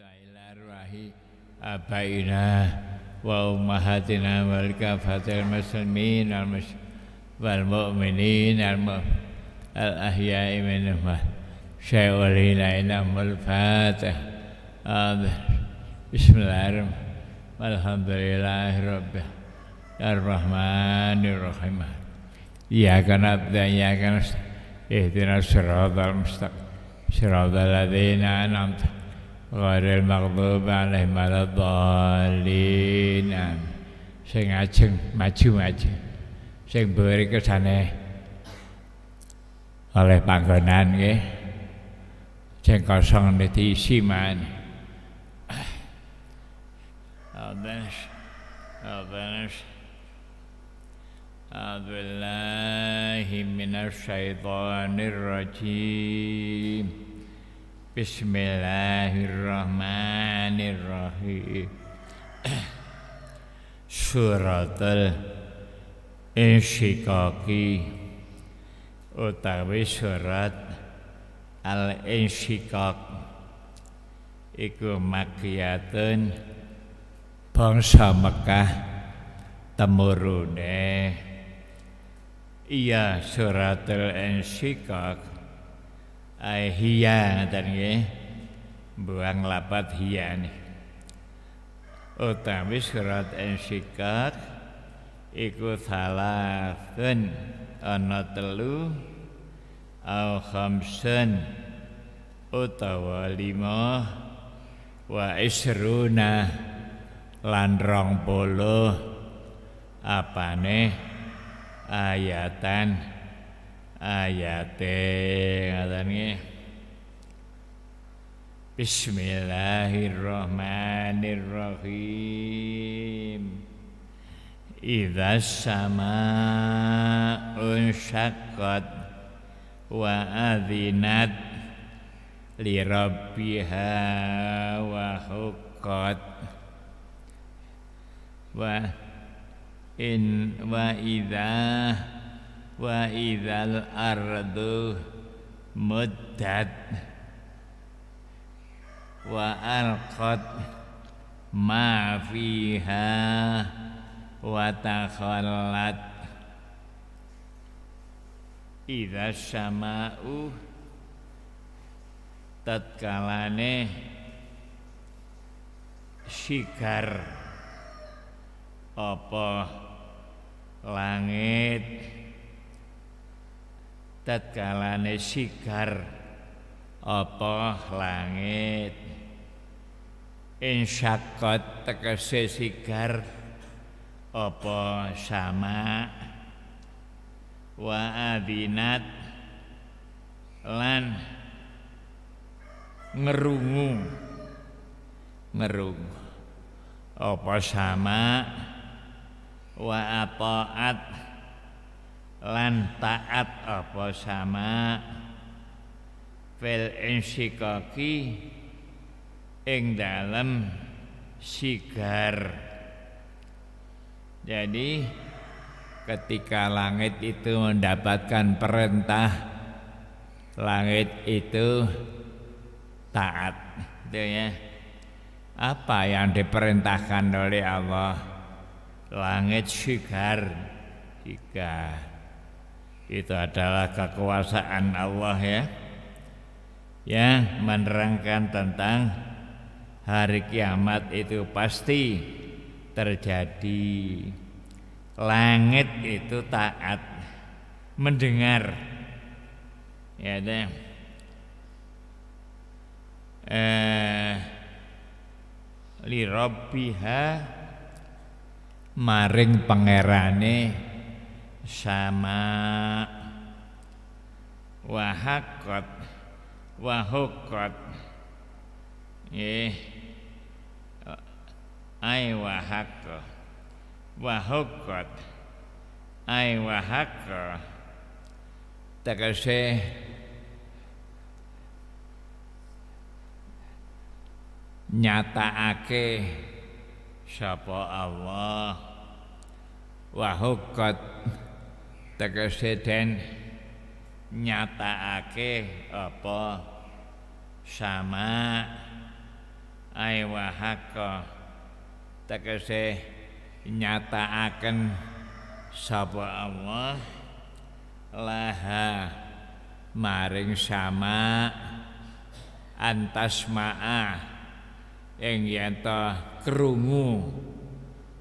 Ilahi abaina wa ummahatina wal kafatil muslimin wal mu'minin al ahya'i minhum syai'ul fatih. Bismillahirrahmanirrahim. Alhamdulillahirabbil arrahmanirrahim. Iyyaka na'budu wa iyyaka nasta'in. Ihdinas siratal mustaqim. Siratal ladzina an'amta 'alaihim ghairil maghdubi 'alaihim waladdallin. Sing ajeng maju-maju, sing beri kesane oleh panggonan nggih, sing kosong diisi maneh. Abanas A'udzubillahi minasyaitonir rajim. Bismillahirrahmanirrahim. Suratul Insyiqaqi utawi surat Al-Insyiqaq iku makiyatun bangsa Mekah temurune. Iya, suratul Insyiqaq hiya dan nggih, buang lapat hiya nih. Utawi surat Insyiqaq iku salasun ana telu au khamsun utawa lima wa isruna lan 20 apane ayatan ayate ngaten nggih. Bismillahirrahmanirrahim. Idzas samaa'un syaqqat wa adzinat li rabbiha wa huqqat. Wa idzal ardu muddat wa alqat ma fiha wa takhallat. Idzas samaa'u tatkalane sigar apa langit, tatkalane sigar apa langit. Insyaqqat tegese sigar apa sama, wa adinat lan ngerungu apa sama, wa ataat lan taat apa sama fil insyiqaqi ing dalem sigar. Jadi ketika langit itu mendapatkan perintah, langit itu taat, gitu ya. Apa yang diperintahkan oleh Allah? Langit sigar. Itu adalah kekuasaan Allah ya, yang menerangkan tentang hari kiamat itu pasti terjadi. Langit itu taat, mendengar ya deh. Li rabbiha maring pangerane sama, wahakot wahukot ay wahakot wahukot ay wahakot tegese nyataake sapa Allah, wahukot tegese den nyataake apa sama aywa haqqah tegese nyataaken sapa Allah laha maring sama antasma'a ing yen ta krungu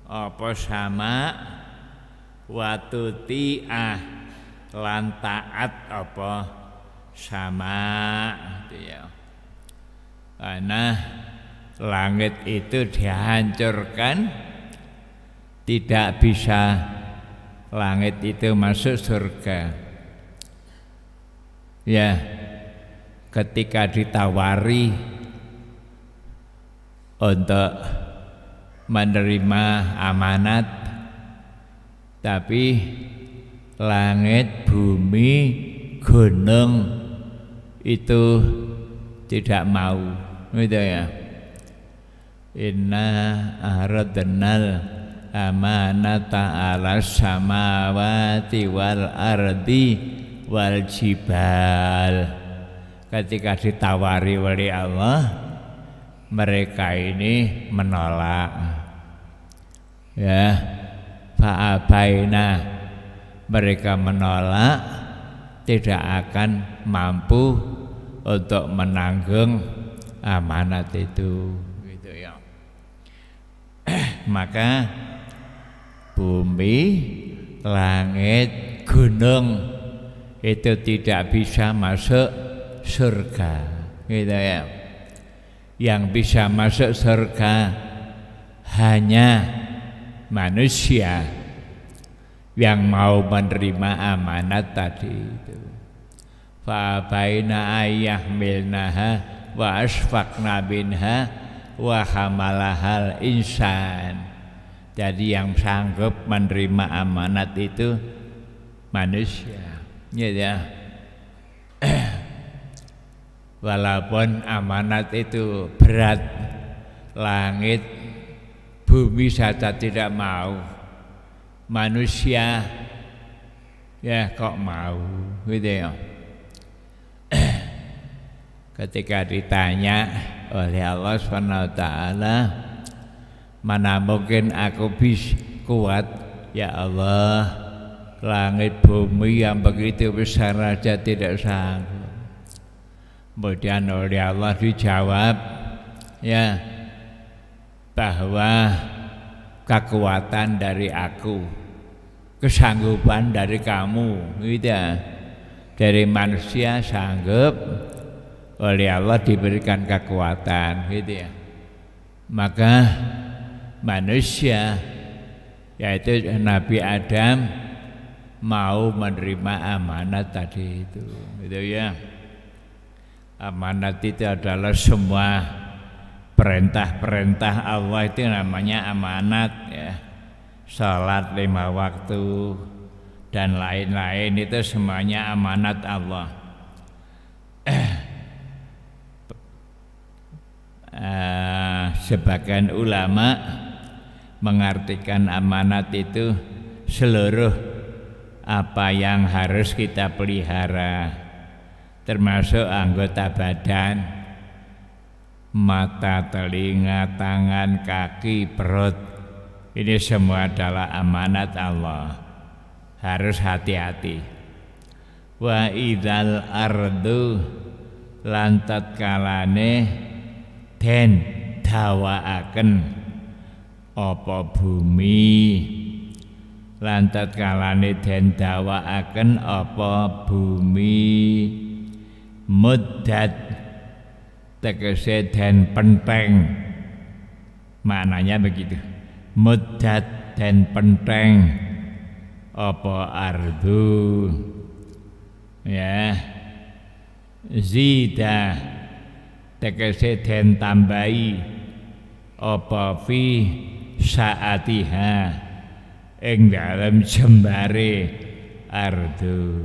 apa sama watuti'ah lan taat apa sama ya. Karena langit itu dihancurkan, tidak bisa langit itu masuk surga. Ya, ketika ditawari untuk menerima amanat, tapi langit, bumi, gunung itu tidak mau, gitu ya. Inna aradnal amanata ala samawati wal ardi wal jibal. Ketika ditawari oleh Allah, mereka ini menolak. Ya, fa'abaina, mereka menolak, tidak akan mampu untuk menanggung amanat itu, gitu ya. Maka bumi, langit, gunung itu tidak bisa masuk surga, gitu ya. Yang bisa masuk surga hanya manusia yang mau menerima amanat tadi itu. Fa baina ayyahmilnaha wa asfaqna binha wa hamalahal insan. Jadi yang sanggup menerima amanat itu manusia, gitu ya. Walaupun amanat itu berat, langit, bumi saja tidak mau, manusia ya kok mau, gitu ya. Ketika ditanya oleh Allah SWT, mana mungkin aku bisa kuat, ya Allah, langit bumi yang begitu besar saja tidak sanggup. Kemudian oleh Allah dijawab ya bahwa kekuatan dari aku, kesanggupan dari kamu, gitu. Dari manusia sanggup, oleh Allah diberikan kekuatan, gitu ya. Maka manusia yaitu Nabi Adam mau menerima amanat tadi itu, gitu ya. Amanat itu adalah semua perintah-perintah Allah itu namanya amanat ya. Salat 5 waktu dan lain-lain itu semuanya amanat Allah. Sebagian ulama mengartikan amanat itu seluruh apa yang harus kita pelihara, termasuk anggota badan, mata, telinga, tangan, kaki, perut. Ini semua adalah amanat Allah. Harus hati-hati. Wa idzal ardu lan tatkalane den dawaaken apa bumi, lan tatkalane den dawaaken apa bumi, muddat tegese dan penting, maknanya begitu, muddat dan penting apa ardu ya zida tegese dan tambahi apa fi saatiha ing dalam jembare ardu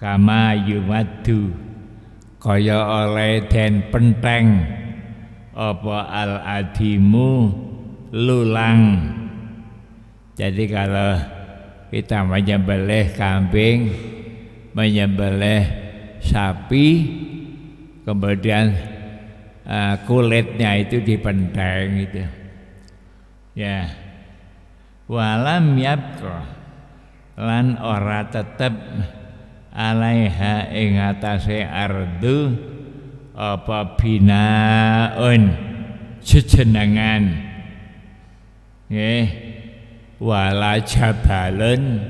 kama yuwaddu kaya oleh den penteng apa al-adimu lulang. Jadi kalau kita menyembelih kambing, menyembelih sapi, kemudian kulitnya itu dipenteng gitu. Ya. Walam yabqa lan ora tetep alaiha ing atase ardu apa binaun sejenengan. Nggih. Wala jabalun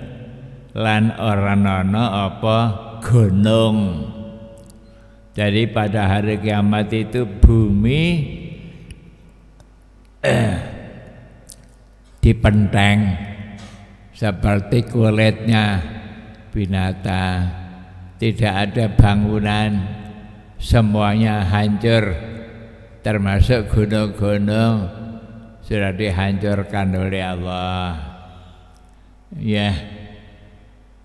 lan ora ana apa gunung. Jadi pada hari kiamat itu bumi dipenteng seperti kulitnya binatang, tidak ada bangunan, semuanya hancur, termasuk gunung-gunung sudah dihancurkan oleh Allah. Ya,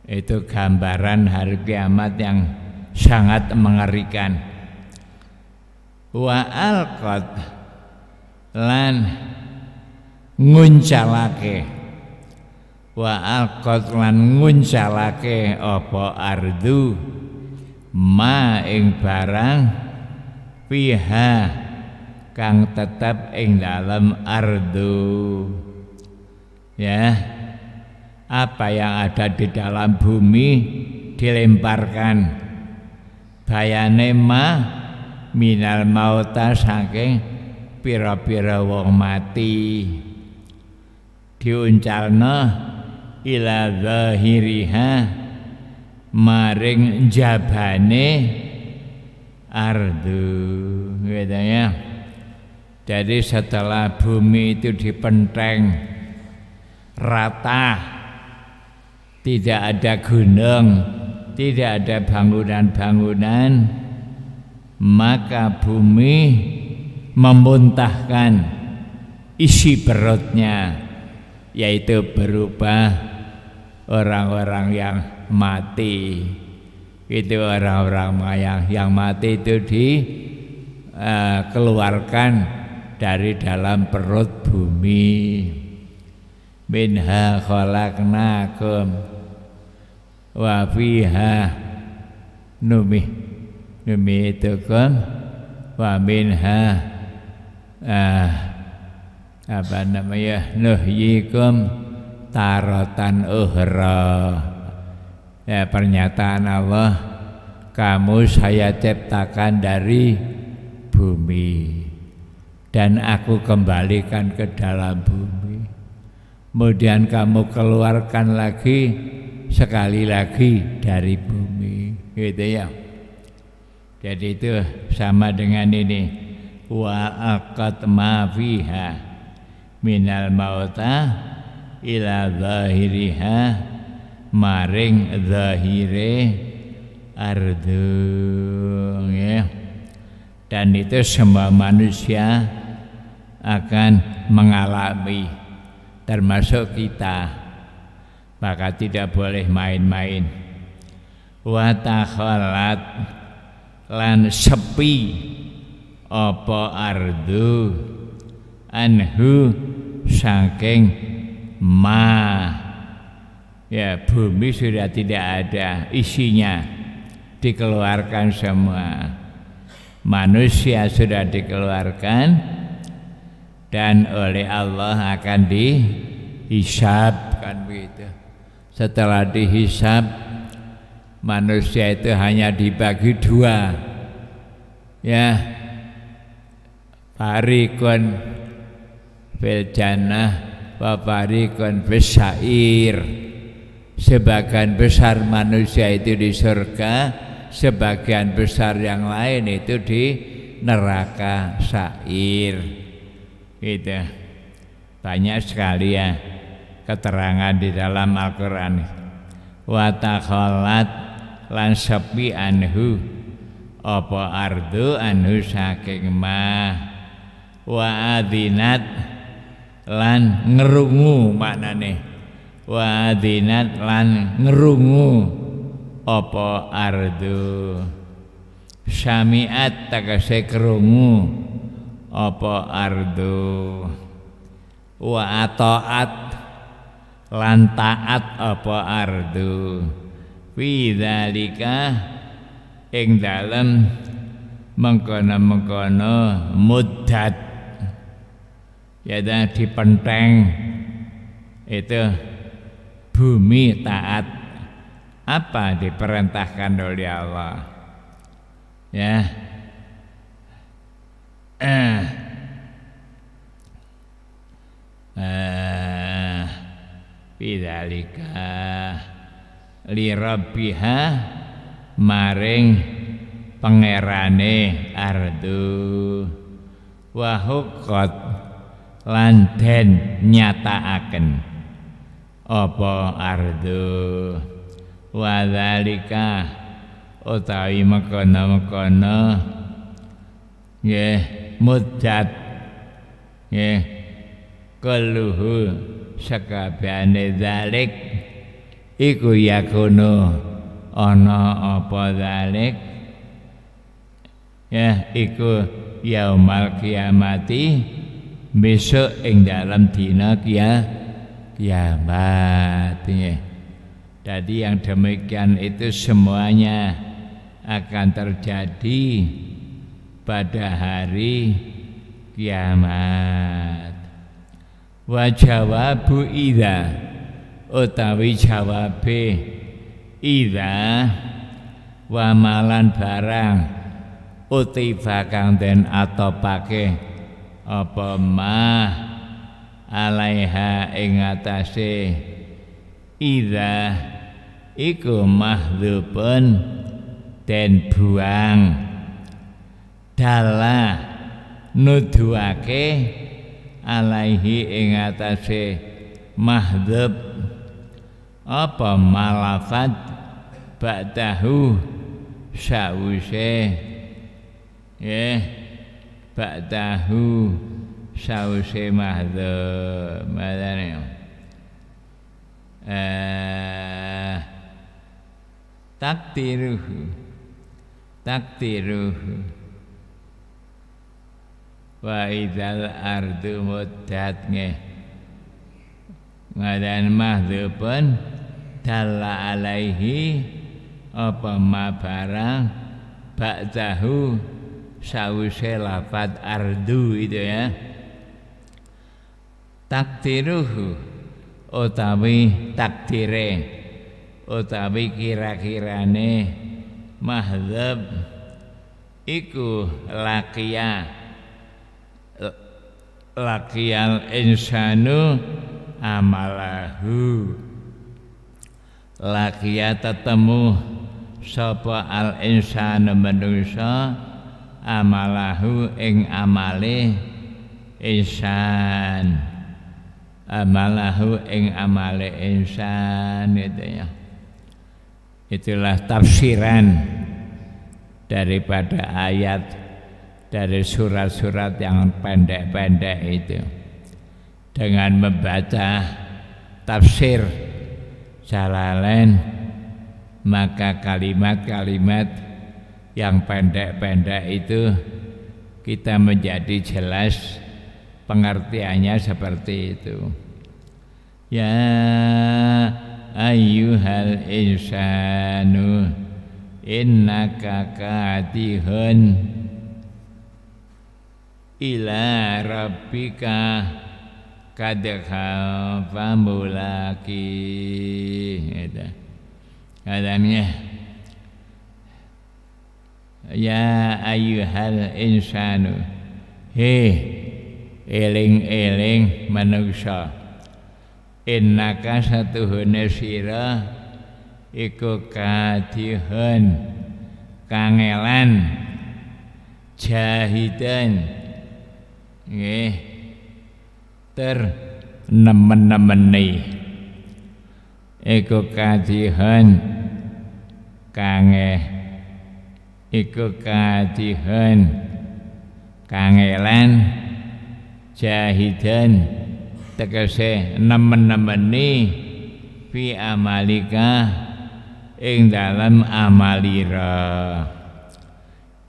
itu gambaran hari kiamat yang sangat mengerikan. Wa alqat lan nguncalake, wa alqat lan nguncalake apa ardu ma ing barang fiha kang tetap ing dalam ardu. Ya, apa yang ada di dalam bumi dilemparkan. Bayane ma minal mauta saking pira-pira wong mati diuncalna ila zahiriha maring jabane ardu gitu ya. Jadi setelah bumi itu dipenteng rata, tidak ada gunung, tidak ada bangunan-bangunan, maka bumi memuntahkan isi perutnya, yaitu berupa orang-orang yang mati. Itu orang-orang yang mati itu dikeluarkan dari dalam perut bumi. Minha khalaqnakum wa fiha numitukum wa minha nuhyikum taratan ukhra. Ya, pernyataan Allah, kamu saya ciptakan dari bumi dan aku kembalikan ke dalam bumi, kemudian kamu keluarkan lagi sekali lagi dari bumi, gitu ya. Jadi itu sama dengan ini, wa aqat ma fiha minal mauta ila zahiriha maring zahire ardu, ya. Dan itu semua manusia akan mengalami, termasuk kita. Maka tidak boleh main-main. Wa takhalat lan sepi apa ardu anhu saking ma. Ya, bumi sudah tidak ada isinya, dikeluarkan semua. Manusia sudah dikeluarkan dan oleh Allah akan dihisab, kan begitu. Setelah dihisab, manusia itu hanya dibagi dua, ya, farikun fil jannah wa farikun fis sa'ir. Sebagian besar manusia itu di surga, sebagian besar yang lain itu di neraka sa'ir. Gitu. Banyak sekali ya keterangan di dalam Al-Quran. Wa takhalat lan sepi anhu apa ardu anhu saking ma wa adinat lan ngerungu, maknane wa adinat lan ngerungu apa ardu syamiat takase kerungu apa ardu wa ataat lan taat apa ardu fi dzalika ing dalem mengkono-mengkono muddat, yaitu di penteng itu bumi taat apa diperintahkan oleh Allah, ya. Bidzalika lirabbiha maring pangerane ardu wahuqat lan den nyataaken apa ardu wadzalika utawi mekana-mekana nggih muddat nggih kaluhu sakabehane dzalik iku yakono ana apa dzalik ya iku yaumal kiamati besok ing dalam dina kiamat ya. Jadi yang demikian itu semuanya akan terjadi pada hari kiamat. Wa jawabu idza utawi jawabe idza wa malan barang utiba kang den atopake apa mah alaiha ing atase idza iku mahdhubun den buang dala nuduhake alaihi ing atase mahdhub apa malafat ba'dahu sawise ya ba'dahu sawise mahdhub madane takdiruhu wa idzal ardu muddat nggih ngadan mahdhubun dalla alaihi apa ma barang ba'dahu sawise lafat ardu itu ya takdiruhu utawi takdire utawi kira-kirane mahdhub iku laqiyal insanu amalahu laqiya tetemu sapa al insanu manungsa amalahu ing amale insan amalahu ing amale insan itu ya. Itulah tafsiran daripada ayat dari surat-surat yang pendek-pendek itu dengan membaca tafsir Jalalain maka kalimat-kalimat yang pendek-pendek itu kita menjadi jelas pengertiannya seperti itu ya ayyuhal insanu innaka kadihun ila rabbika kadha famulaki itu adamnya ya ayyuhal insanu he eling-eling manungsa innaka satuhune sira iku kadihun kangelan jahidan nggih ternemen-nemeni iku kadihun kange iku kadihun kangelan jahidan tegese nemen-nemeni fi amalika ing dalam amalira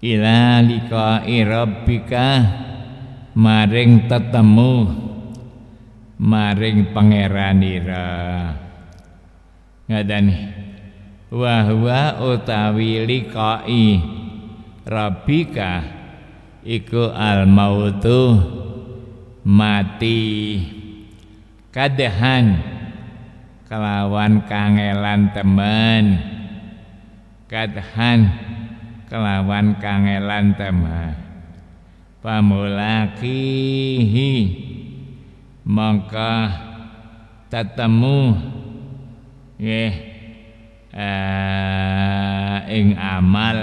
ila liqa'i rabbika maring tetemu maring pangeranira ngadani wa huwa utawi liqa'i Rabbika iku al-mautu mati kadehan kelawan kangelan temen, kadehan kelawan kangelan temen. Pamulakihi mongko tetemu nggih ing amal.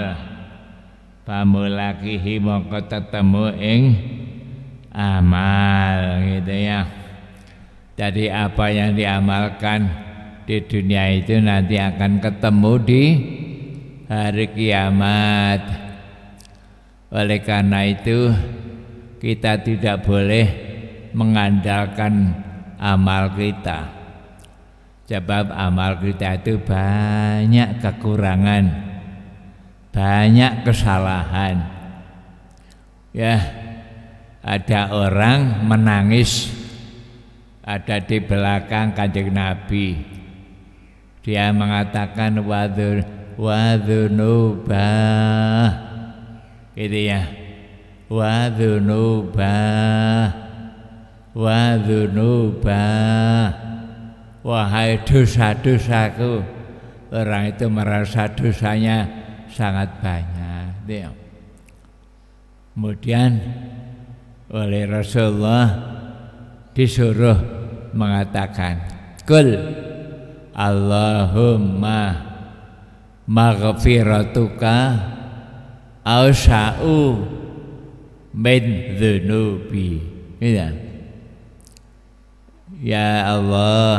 Pamulakihi mongko tetemu ing amal, gitu ya. Jadi apa yang diamalkan di dunia itu nanti akan ketemu di hari kiamat. Oleh karena itu kita tidak boleh mengandalkan amal kita, sebab amal kita itu banyak kekurangan, banyak kesalahan. Ya, ada orang menangis, ada di belakang Kanjeng Nabi. Dia mengatakan wadzunubah, gitu ya, wadzunubah, wadzunubah, wahai dosa-dosaku. Orang itu merasa dosanya sangat banyak. Kemudian oleh Rasulullah disuruh mengatakan, "Qul Allahumma maghfiratuka awsa'u min dhunubi." Ya Allah,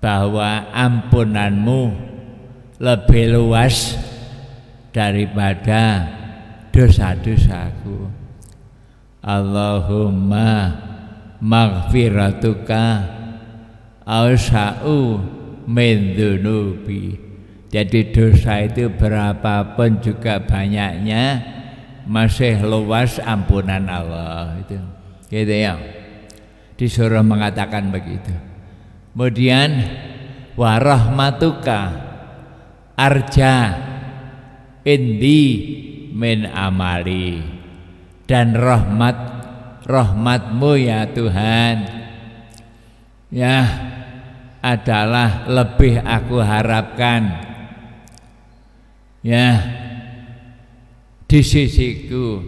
bahwa ampunanmu lebih luas daripada dosa-dosaku. Allahumma maghfiratuka awsa'u min dhunubi. Jadi dosa itu berapapun juga banyaknya, masih luas ampunan Allah itu. Gitu ya. Disuruh mengatakan begitu. Kemudian warahmatuka arja indi min amali, dan rahmatmu ya Tuhan, ya adalah lebih aku harapkan, ya, di sisiku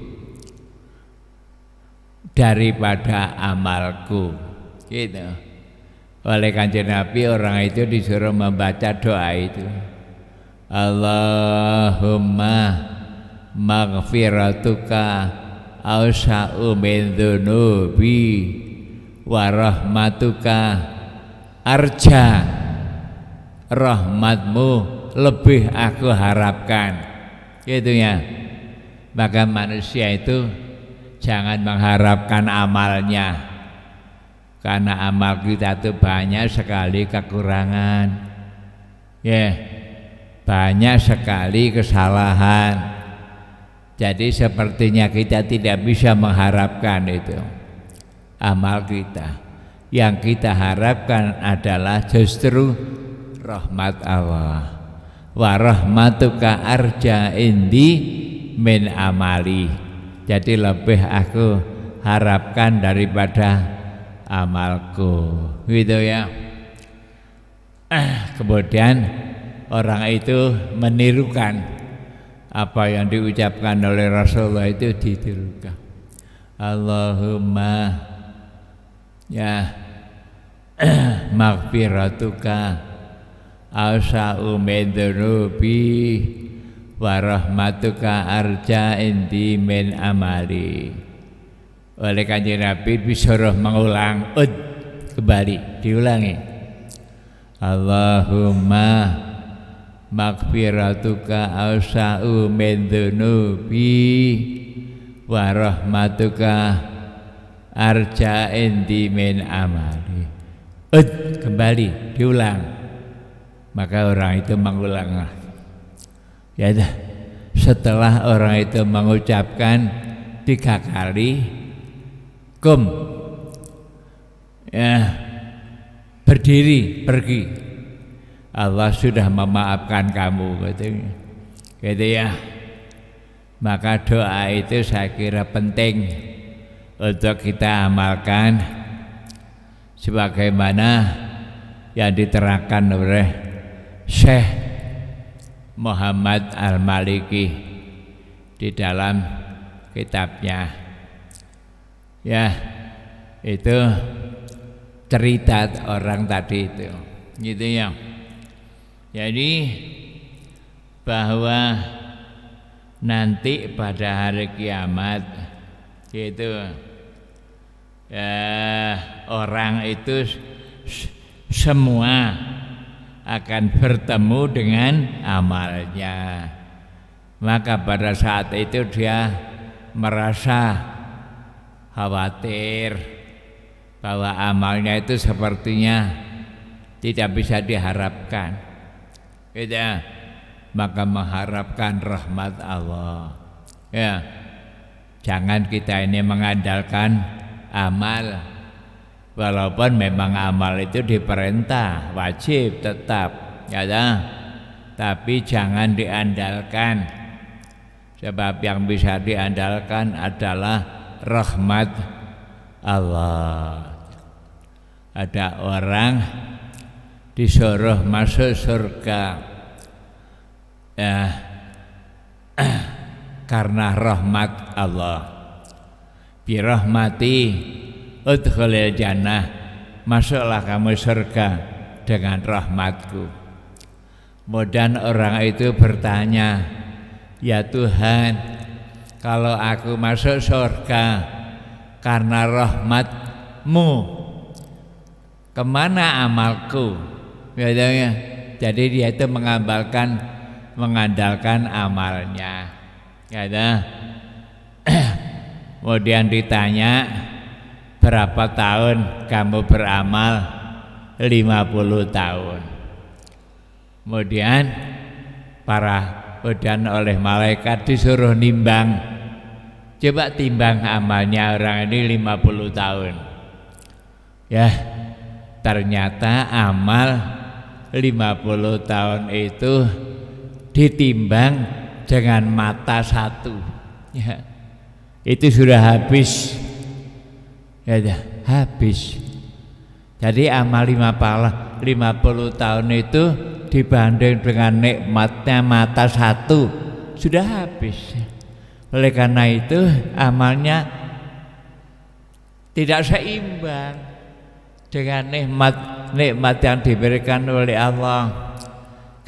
daripada amalku, gitu. Oleh Kanjeng Nabi orang itu disuruh membaca doa itu, Allahumma maghfiratuka awsa'u min dhunubi wa rahmatuka arja, rahmatmu lebih aku harapkan, gitu ya. Maka manusia itu jangan mengharapkan amalnya, karena amal kita itu banyak sekali kekurangan, ya, banyak sekali kesalahan. Jadi sepertinya kita tidak bisa mengharapkan itu amal kita. Yang kita harapkan adalah justru rahmat Allah. Wa rahmatuka arja indi min amali. Jadi lebih aku harapkan daripada amalku, gitu ya. Kemudian orang itu menirukan apa yang diucapkan oleh Rasulullah, itu ditirukan. Allahumma ya maghfiratuka awsa'u min dhunubi wa rahmatuka arja indi min amali. Oleh Kanjeng Nabi disuruh mengulang, kembali diulangi, Allahumma maghfiratuka awsa'u min dhunubi wa rahmatuka arja indi min amali. Kembali diulang. Maka orang itu mengulang. Ya, setelah orang itu mengucapkan 3 kali kum, ya, berdiri pergi, Allah sudah memaafkan kamu, gitu ya. Maka doa itu saya kira penting untuk kita amalkan sebagaimana yang diterangkan oleh Syekh Muhammad Al-Maliki di dalam kitabnya. Ya, itu cerita orang tadi itu, gitu ya. Jadi bahwa nanti pada hari kiamat itu orang itu semua akan bertemu dengan amalnya. Maka pada saat itu dia merasa khawatir bahwa amalnya itu sepertinya tidak bisa diharapkan, gitu. Maka mengharapkan rahmat Allah. Ya, jangan kita ini mengandalkan amal, walaupun memang amal itu diperintah wajib tetap, ya, tapi jangan diandalkan, sebab yang bisa diandalkan adalah rahmat Allah. Ada orang disuruh masuk surga, ya, karena rahmat Allah. Bi rahmati udkhulil jannah, masuklah kamu surga dengan rahmatku. Kemudian orang itu bertanya, ya Tuhan, kalau aku masuk surga karena rahmatmu, kemana amalku? Biasanya, jadi dia itu mengandalkan amalnya, ya. Kemudian ditanya, berapa tahun kamu beramal? 50 tahun. Kemudian oleh malaikat disuruh nimbang, coba timbang amalnya orang ini 50 tahun. Ya, ternyata amal 50 tahun itu ditimbang dengan mata satu, ya, itu sudah habis, ya, habis. Jadi amal 50 tahun itu dibanding dengan nikmatnya mata satu sudah habis. Oleh karena itu amalnya tidak seimbang dengan nikmat yang diberikan oleh Allah.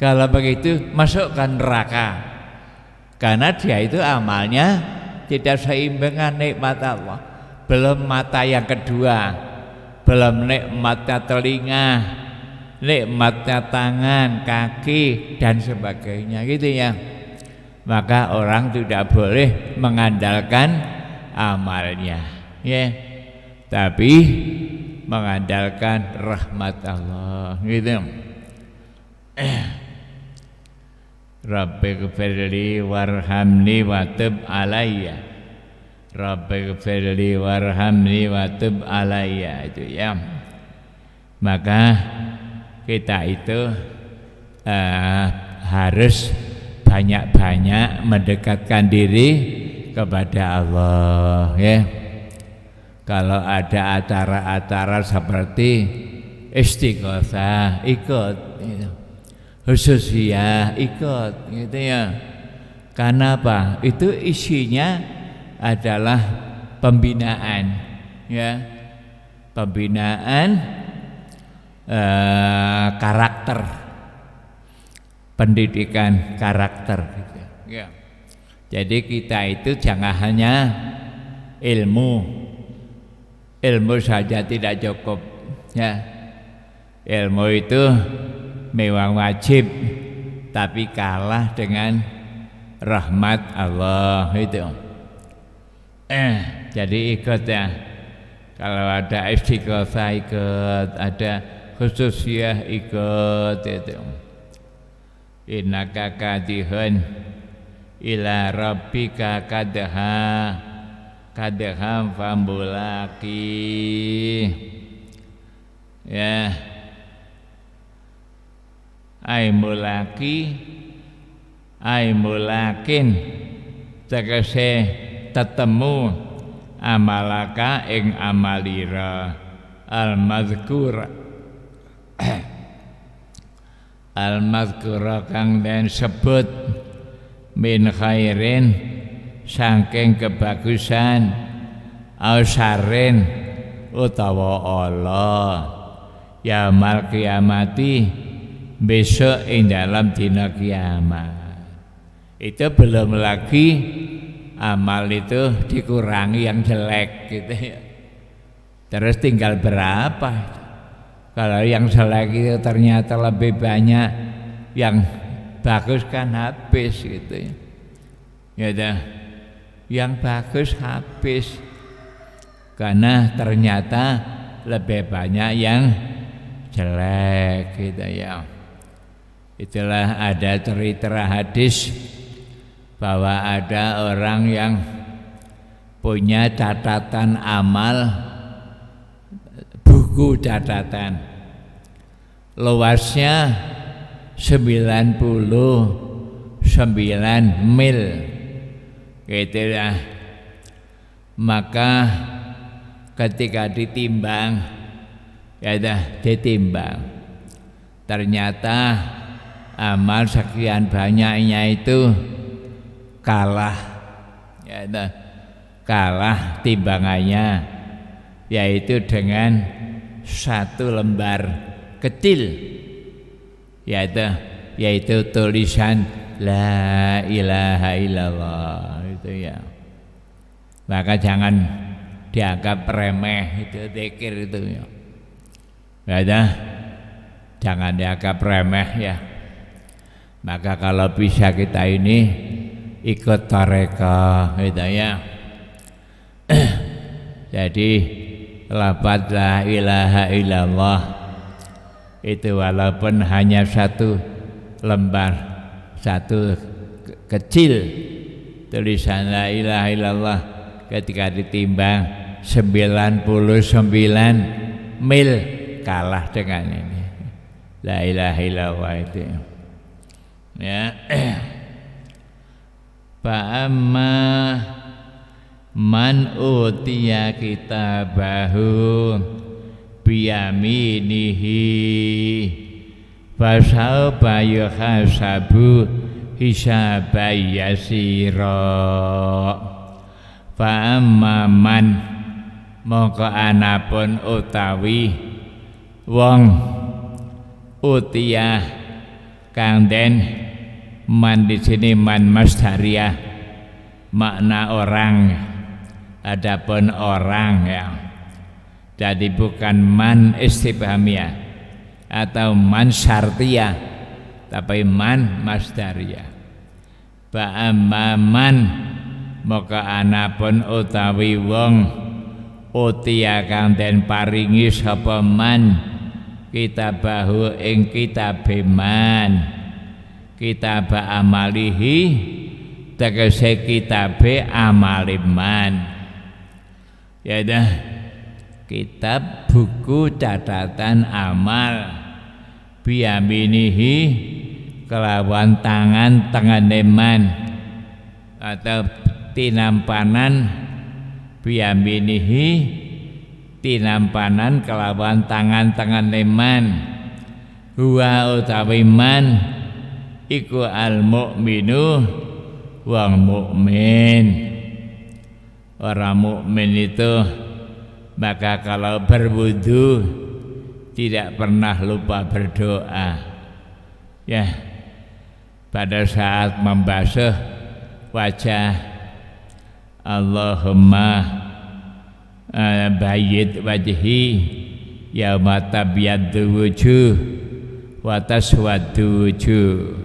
Kalau begitu masukkan neraka, karena dia itu amalnya tidak seimbang dengan nikmat Allah. Belum mata yang kedua, belum nikmatnya telinga, nikmatnya tangan, kaki, dan sebagainya, gitu ya. Maka orang tidak boleh mengandalkan amalnya, ya, tapi mengandalkan rahmat Allah, gitu. Rabbighfirli warhamni wa tub alayya, Rabbighfirli warhamni wa tub alayya, itu ya. Maka kita itu harus banyak-banyak mendekatkan diri kepada Allah, ya. Kalau ada acara-acara seperti istighosah, ikut, gitu. Khususnya ikut, gitu ya. Karena apa? Itu isinya adalah pembinaan, ya, pembinaan karakter, pendidikan karakter, gitu ya. Jadi kita itu jangan hanya ilmu saja tidak cukup, ya. Ilmu itu memang wajib, tapi kalah dengan rahmat Allah itu. Jadi ikut, ya. Kalau ada istighosah ikut, ada khususnya ikut itu. Innaka kadihun ila rabbika kadham fambulaki, ya. Aimulakin tegese tetemu amalaka ing amalira al-mazkur al-mazkura kang den sebut min khairin saking kebagusan ausarin utawa Allah yamal kiamati besok ing dalam dina kiamat. Itu belum lagi amal itu dikurangi yang jelek gitu ya. Terus tinggal berapa? Kalau yang selek itu ternyata lebih banyak yang bagus kan habis gitu ya. Yaudah, yang bagus habis karena ternyata lebih banyak yang jelek gitu ya. Itulah ada cerita hadis bahwa ada orang yang punya catatan amal, buku catatan luasnya 99 mil gitu ya. Maka ketika ditimbang ya ditimbang ternyata amal sekian banyaknya itu kalah ya kalah timbangannya yaitu dengan satu lembar kecil yaitu tulisan la ilaha illallah itu ya. Maka jangan dianggap remeh itu dzikir itu ya. Jangan dianggap remeh ya. Maka kalau bisa kita ini ikut tarekah gitu ya. Jadi lafaz la ilaha illallah itu walaupun hanya satu lembar satu kecil tulisan la ilaha illallah ketika ditimbang 99 mil kalah dengan ini la ilaha illallah itu ya. Fa'amma man utiya kitabahu biyaminihi fasawfa yuhasabu hisaban yasira. Fa amma man mongko anapun utawi wong utiya kang den man di sini man masdariah makna orang. Adapun orang ya, jadi bukan man istifhamiyah atau man syartiyah, tapi man masdariyah. Ba'amma man maka anapun utawi wong utiya kang den paringi sapa man kitabahu ing kitabe man kitab amalihi tegese kitabe amale man. Yaitu kitab buku catatan amal biyaminihi kelawan tangan tenganeman atau tinampanan biyaminihi tinampanan kelawan tangan tenganeman huwa utawi man iku al mukminu wong mukmin. Orang mukmin itu maka kalau berwudu tidak pernah lupa berdoa ya. Pada saat membasuh wajah Allahumma bayyid wajhi yauma tabyaddu wujuh wa taswaddu wujuh.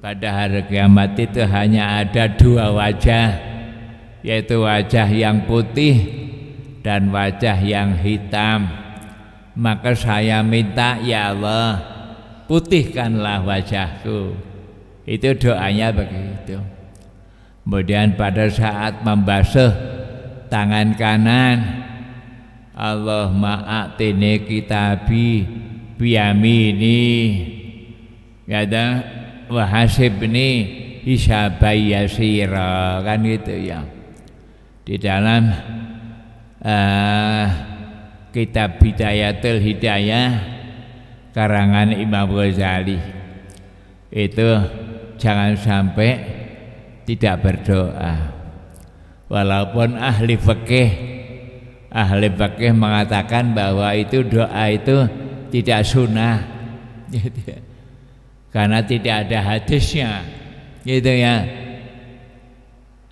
Pada hari kiamat itu hanya ada dua wajah, yaitu wajah yang putih dan wajah yang hitam. Maka saya minta ya Allah putihkanlah wajahku. Itu doanya begitu. Kemudian pada saat membasuh tangan kanan Allahumma a'tini kitabi biyamini ya wahasibni hisabai yasira, kan gitu ya. Di dalam kitab Bidayatul Hidayah karangan Imam Ghazali itu jangan sampai tidak berdoa. Walaupun ahli fikih mengatakan bahwa itu doa itu tidak sunnah, gitu. Karena tidak ada hadisnya, gitu ya.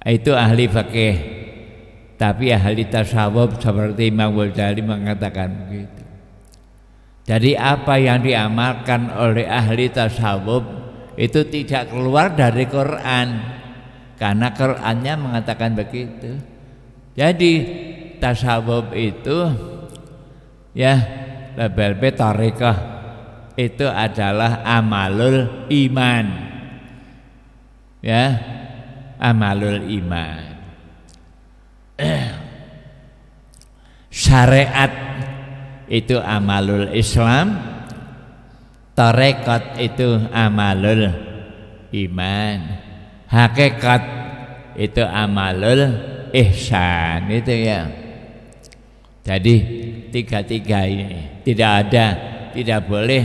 Itu ahli fikih, tapi ahli tasawuf seperti Imam Ghazali mengatakan begitu. Jadi apa yang diamalkan oleh ahli tasawuf itu tidak keluar dari Quran, karena Qurannya mengatakan begitu. Jadi tasawuf itu ya label tariqah itu adalah amalul iman, ya amalul iman. Syariat itu amalul Islam, tarekat itu amalul iman, hakikat itu amalul ihsan, itu ya. Jadi tiga-tiga ini tidak ada, tidak boleh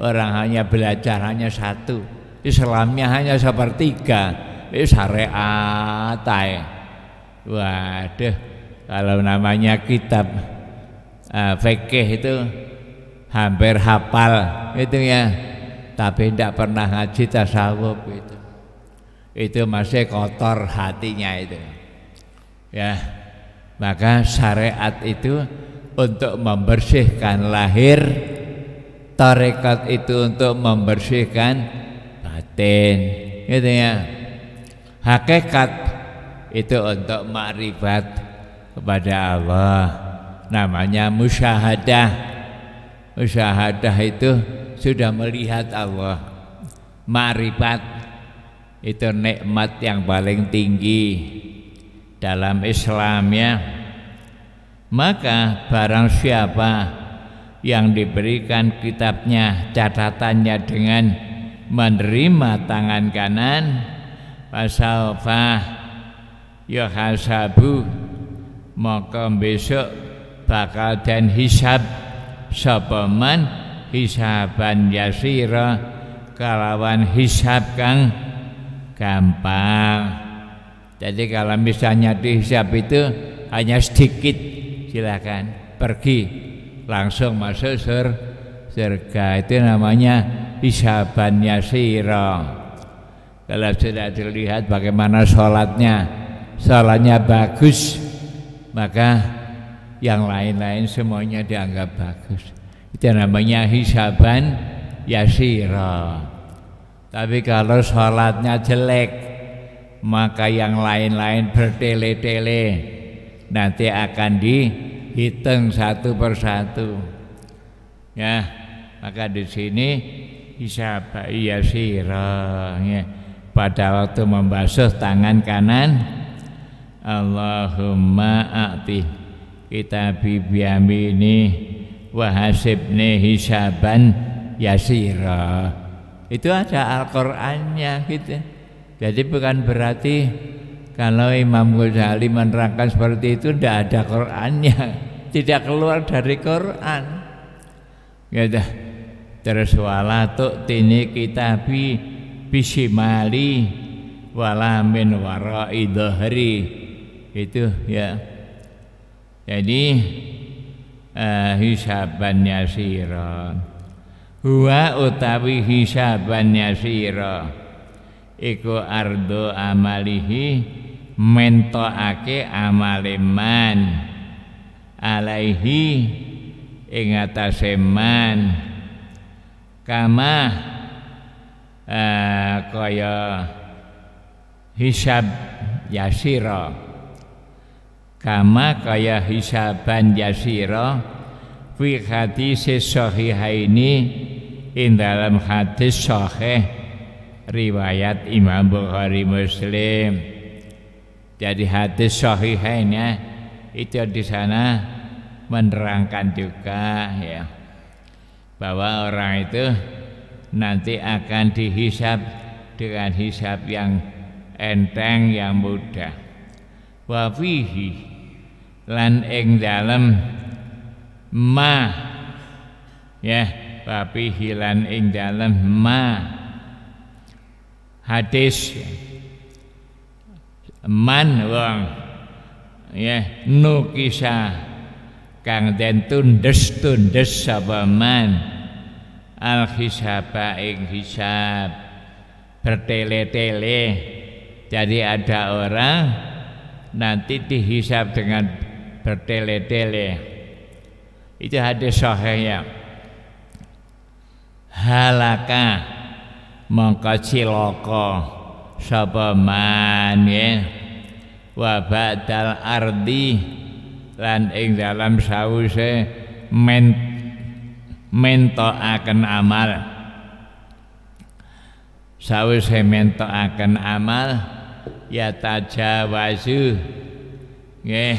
orang hanya belajar hanya satu. Islamnya hanya sepertiga, syariat. Waduh, kalau namanya kitab fikih itu hampir hafal itu ya, tapi tidak pernah ngaji tasawuf itu. Itu masih kotor hatinya itu. Ya, maka syariat itu untuk membersihkan lahir, tarekat itu untuk membersihkan batin, gitu ya. Hakikat itu untuk makrifat kepada Allah, namanya musyahadah. Musyahadah itu sudah melihat Allah. Makrifat itu nikmat yang paling tinggi dalam Islamnya. Maka barang siapa yang diberikan kitabnya, catatannya dengan menerima tangan kanan, fasawfa ya hasabu, maka besok bakal dan hisab sapaman hisaban yasira, kalawan hisab kang gampang. Jadi kalau misalnya dihisab itu hanya sedikit, silakan pergi langsung masuk surga, itu namanya hisaban yasira. Kalau sudah dilihat bagaimana sholatnya, salatnya bagus, maka yang lain-lain semuanya dianggap bagus. Itu namanya hisaban yasira. Tapi kalau salatnya jelek, maka yang lain-lain bertele-tele, nanti akan dihitung satu persatu. Ya, maka di sini hisaban yasira. Ya, pada waktu membasuh tangan kanan, Allahumma a'ti kitabi biyamini wa hasibni hisaban yasira. Itu ada Al-Qur'annya gitu. Jadi bukan berarti kalau Imam Ghazali menerangkan seperti itu tidak ada Qur'annya, tidak keluar dari Qur'an. Gitu. Terus wala tu'tini kitabi bisimali wala min wara'i dhahri. Itu ya, jadi hisaban yasira, huwa utawi hisaban yasira iku ardo amalihi mentokake amaleman alaihi ing atase man kama kaya hisab yasira, kama kaya hisaban yasira fi hadis sahihaini in dalam hadis sahih riwayat Imam Bukhari Muslim. Jadi hadis sahihainnya itu di sana menerangkan juga ya bahwa orang itu nanti akan dihisab dengan hisab yang enteng, yang mudah. Wa fihi lan ing dalem ma, ya, wa fihi lan ing dalem ma hadis man wong, ya, nukisa kang den tundes-tundes sapa man al-hisaba ing hisab bertele-tele. Jadi ada orang nanti dihisab dengan bertele-tele. Itu hadis sahihnya. Halaka mongko cilaka sapa man, ya, wa ba'dal ardi lan ing dalam sause mentoaken amal, sause mentoaken amal ya tajawazu, nggih,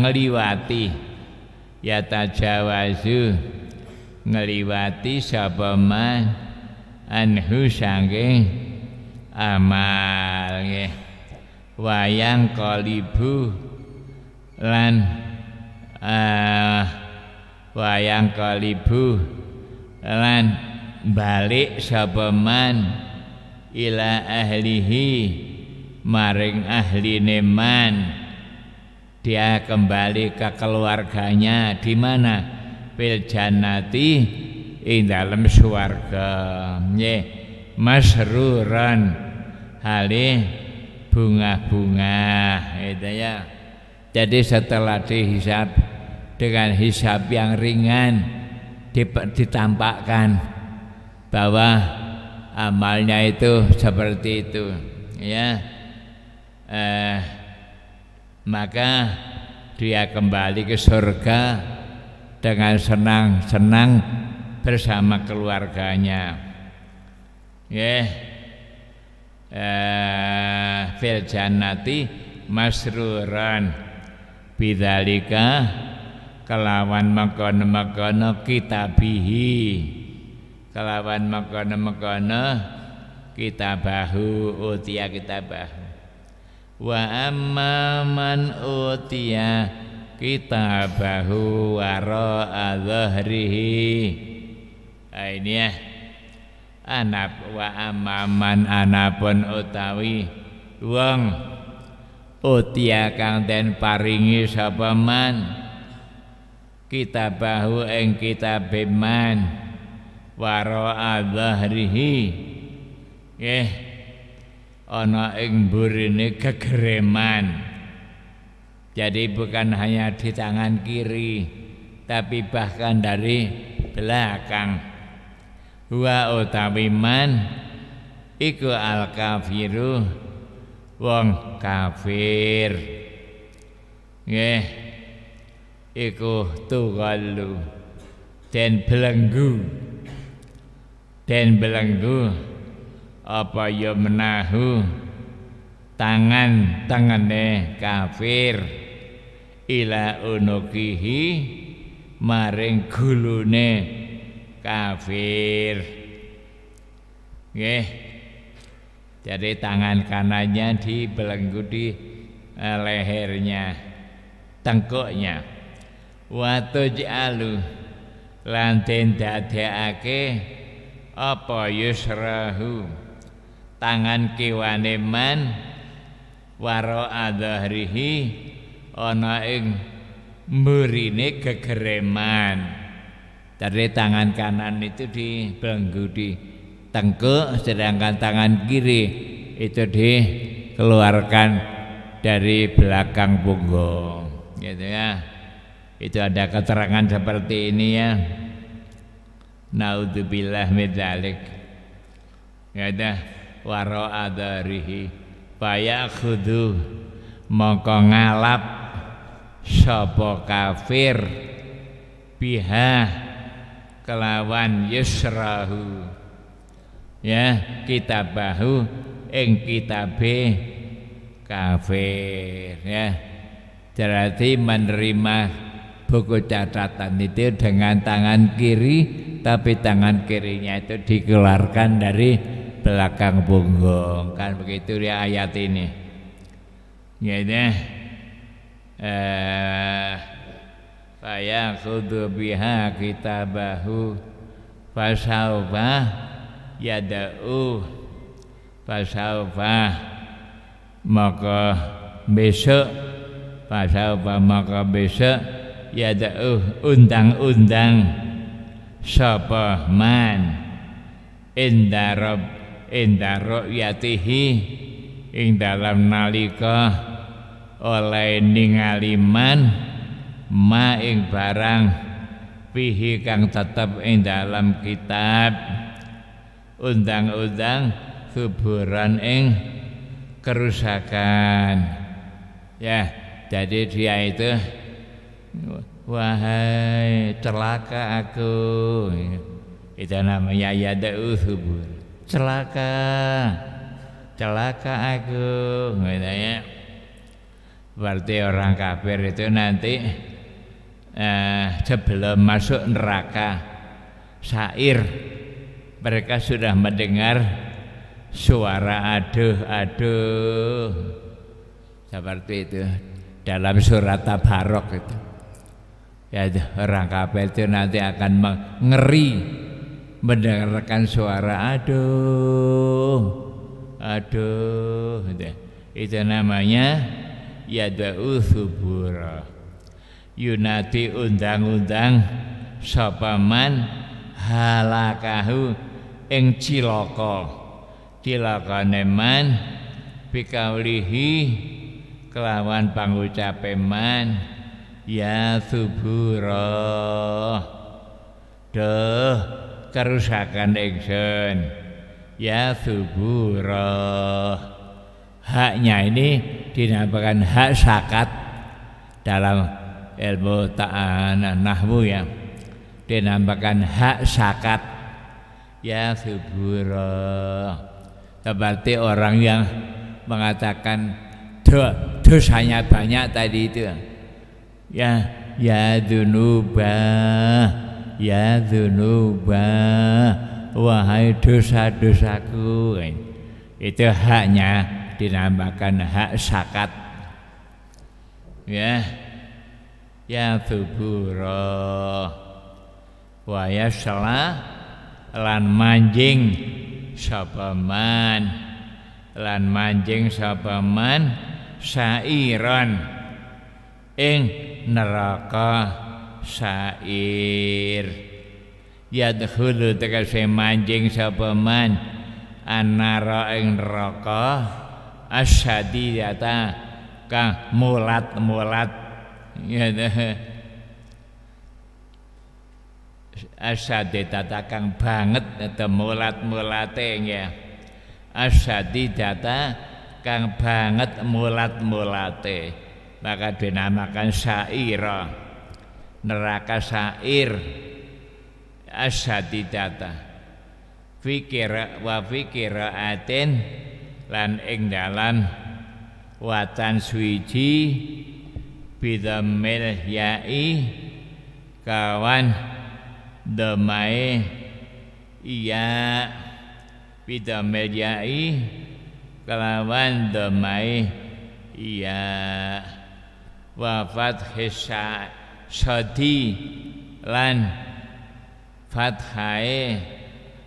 ngliwati, ya tajawazu ngliwati sapa man anhu saking amal, nggih. Wayang kolibu lan wayang kolibu lan balik sabeman ila ahlihi maring ahli neman. Dia kembali ke keluarganya di mana? Fil jannati ing dalam swarga, nggih, masruran hale bunga-bunga, gitu ya. Jadi setelah dihisab dengan hisab yang ringan, ditampakkan bahwa amalnya itu seperti itu, ya. Maka dia kembali ke surga dengan senang-senang bersama keluarganya, ya. Fil jannati masruran bidzalika kelawan mengkono-mengkono kitabihi, kelawan mengkono-mengkono kitabahu, utia kitabahu. Wa amma man utia kitabahu wara'a dhahrihi, ini ya. Anap wa amaman anapun utawi wong utia kang den paringi sapa man kitabahu ing kitabe man wara'a dhahrihi, nggih, ana ing burine gegereman. Jadi bukan hanya di tangan kiri tapi bahkan dari belakang. Wa utawi man iku al kafiru wong kafir, nggih, iku tugalu den belenggu, den belenggu apa ya menahu tangan tangane kafir ila unukihi maring gulune kafir, nggih. Jadi tangan kanannya dibelenggu di lehernya, tengkuknya. Wa tuj'alu lan den dadekake apa yusrahu tangan kiwane man wara'a dhahrihi ana ing mburine gegereman. Jadi tangan kanan itu dibelenggu di tengkuk, sedangkan tangan kiri itu dikeluarkan dari belakang punggung, gitu ya. Itu ada keterangan seperti ini, ya. Naudzubillah min dzalik. Yaitu wara'a dhahrihi fayakhudhu mongko ngalap sapa kafir biha kelawan yusrahu, ya, kitabahu ing kitabe kafir, ya. Jadi menerima buku catatan itu dengan tangan kiri tapi tangan kirinya itu dikeluarkan dari belakang punggung, kan begitu ya ayat ini. Yaitu saya kudu biha kitabahu fasaubah yada'u fasaubah maka besok fasaubah maka besok yada'u undang-undang sapa man indarab indarab yatihi ing dalam nalika oleh ningali ma ing barang pihi kang tetep ing dalam kitab undang-undang kuburan ing kerusakan ya. Jadi dia itu wahai celaka aku, itu namanya yada'u kubur, celaka celaka aku ya. Berarti orang kafir itu nanti sebelum masuk neraka syair mereka sudah mendengar suara aduh-aduh seperti itu dalam surat Tabarok itu ya. Orang kafir itu nanti akan ngeri mendengarkan suara aduh aduh itu namanya yada'u thubura yunati undang-undang sopaman halakahu ing ciloko cilokane man bikaulihi kelawan pangucape man ya thubura duh kerusakan ingsun ya thubura. Haknya ini dinamakan hak syakat dalam ilmu nahwu ya, dinamakan hak syakat ya subura. Seperti orang yang mengatakan dosanya banyak tadi itu ya, ya dunuba wahai dosa-dosaku, itu haknya dinamakan hak syakat ya ya thubura wa yasla lan manjing sapaman lan manjing sapaman sairon ing neraka sair yadkhulu tegese manjing sapaman annara ing neraka asyadiyata kang mulat-mulat ya asyadiyata kang banget atau mulat-mulate ya asyadiyata kang banget mulat-mulate maka dinamakan syairah neraka syair asyadiyata fikir wa fikiraatin lan ing dalam watan suwiji bidamil yai kawan damai iya bidamil yai kelawan damai iya wafat hisa sadi lan fathai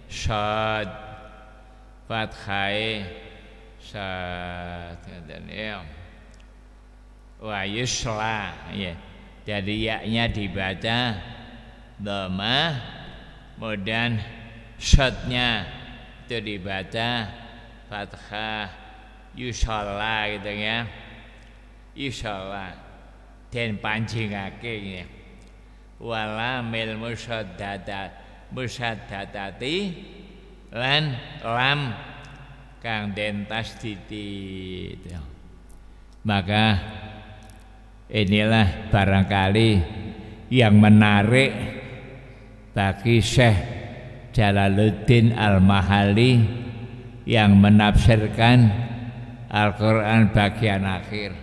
sad fathai Satadaniel wa yusla ya. Jadi yaknya dibaca dhamma kemudian shadnya itu dibaca fathah yusalla gitu ya yusalla dan panjingake ya wala mil musaddada musaddadati lan lam kang dentas titik. Maka inilah barangkali yang menarik bagi Syekh Jalaluddin Al-Mahalli yang menafsirkan Al-Quran bagian akhir.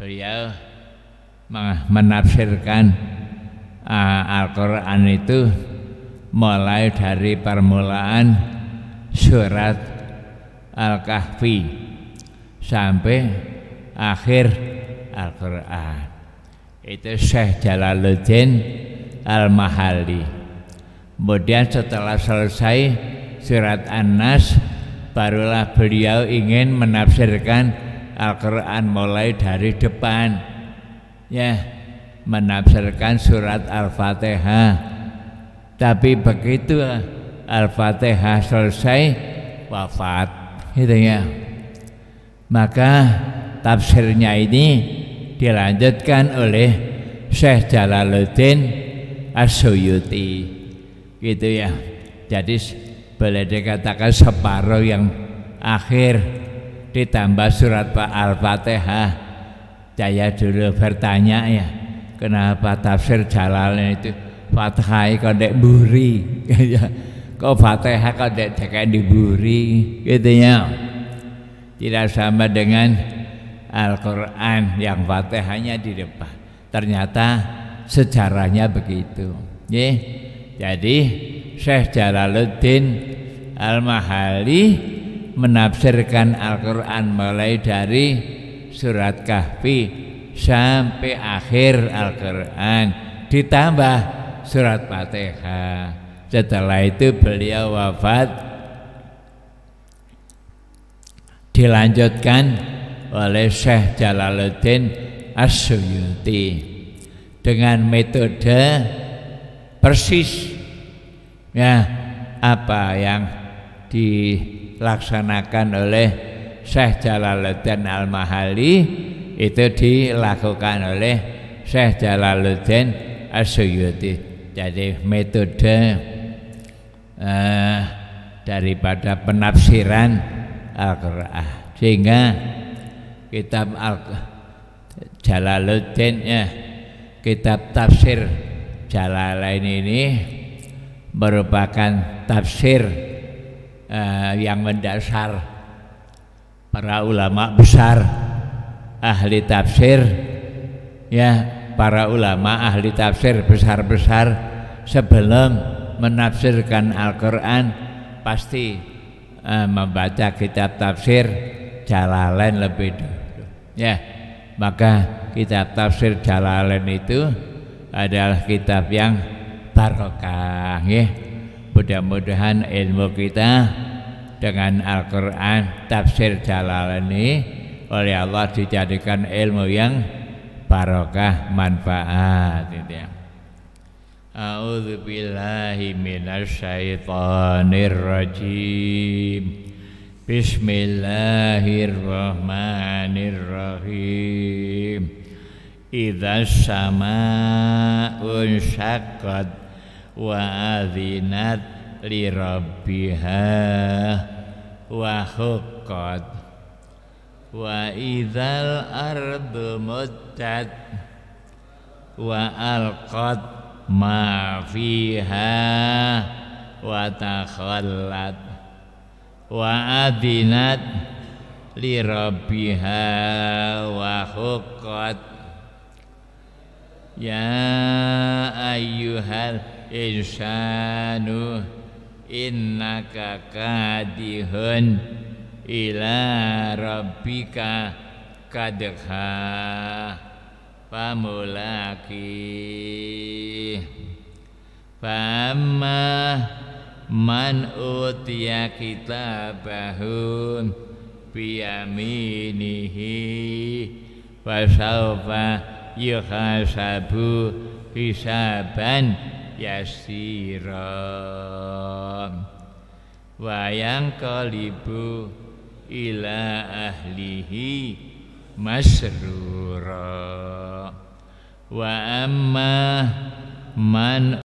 Beliau menafsirkan Al-Quran itu mulai dari permulaan surat Al-Kahfi sampai akhir Al-Quran. Itu Syekh Jalaluddin Al-Mahalli. Kemudian setelah selesai surat An-Nas, barulah beliau ingin menafsirkan Al-Quran mulai dari depan, ya, menafsirkan surat Al-Fatihah. Tapi begitu Al-Fatihah selesai, wafat, gitu ya. Maka tafsirnya ini dilanjutkan oleh Syekh Jalaluddin As-Suyuti, gitu ya. Jadi boleh dikatakan separuh yang akhir ditambah surat Al-Fatihah. Saya dulu bertanya ya, kenapa tafsir Jalalain itu Fatihah kok dek buri, kok Fatihah kok dek diburi, gitu ya. Tidak sama dengan Al-Quran yang Fatihahnya di depan. Ternyata sejarahnya begitu. Jadi Syekh Jalaluddin Al-Mahalli menafsirkan Al-Quran mulai dari surat Kahfi sampai akhir Al-Quran ditambah surat Fatihah. Setelah itu beliau wafat, dilanjutkan oleh Syekh Jalaluddin As-Suyuti dengan metode persis ya apa yang dilaksanakan oleh Syekh Jalaluddin Al-Mahalli itu dilakukan oleh Syekh Jalaluddin As-Suyuti. Jadi metode daripada penafsiran Al-Quran, sehingga kitab Jalaluddin ya, kitab tafsir Jalalain ini merupakan tafsir yang mendasar para ulama besar ahli tafsir ya. Para ulama ahli tafsir besar-besar sebelum menafsirkan Al-Quran pasti membaca kitab tafsir Jalalain lebih dulu ya. Maka kitab tafsir Jalalain itu adalah kitab yang barokah ya. Mudah-mudahan ilmu kita dengan Al-Quran tafsir Jalalain ini oleh Allah dijadikan ilmu yang barokah manfaat gitu ya. A'udzubillahi minasyaitonirrajim. Bismillahirrahmanirrahim. Idzas samaa'un syaqqat wa adzinat lirabbiha wa huqqat. Wa idzal ardu muddat wa alqat ma fiha wa takhallat wa adinat li rabbiha wa huqqat. Ya ayyuhal insanu innaka kadihun ila rabbika kadha famulaki. Famma man utiya kitabahu biyaminihi fasawfa yuhasabu hisaban yasira wa yanqalibu ila ahlihi masrura. Wa amma man